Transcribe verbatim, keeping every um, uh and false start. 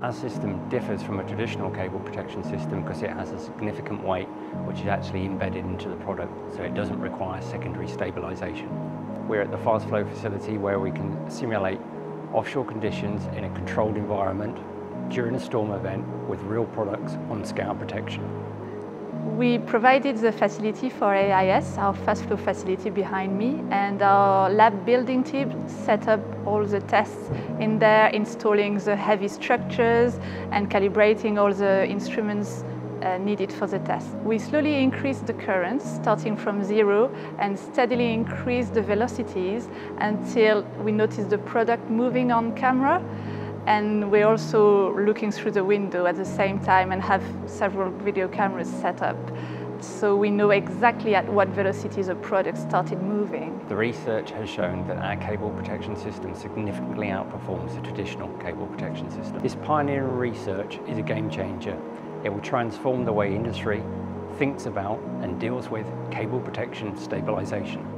Our system differs from a traditional cable protection system because it has a significant weight which is actually embedded into the product, so it doesn't require secondary stabilisation. We're at the Fast Flow facility where we can simulate offshore conditions in a controlled environment during a storm event with real products on scour protection. We provided the facility for A I S, our Fast Flow facility behind me, and our lab building team set up all the tests in there, installing the heavy structures and calibrating all the instruments Uh, needed for the test. We slowly increased the currents, starting from zero, and steadily increased the velocities until we noticed the product moving on camera. And we're also looking through the window at the same time and have several video cameras set up, so we know exactly at what velocity the product started moving. The research has shown that our cable protection system significantly outperforms the traditional cable protection system. This pioneering research is a game changer. It will transform the way industry thinks about and deals with cable protection stabilisation.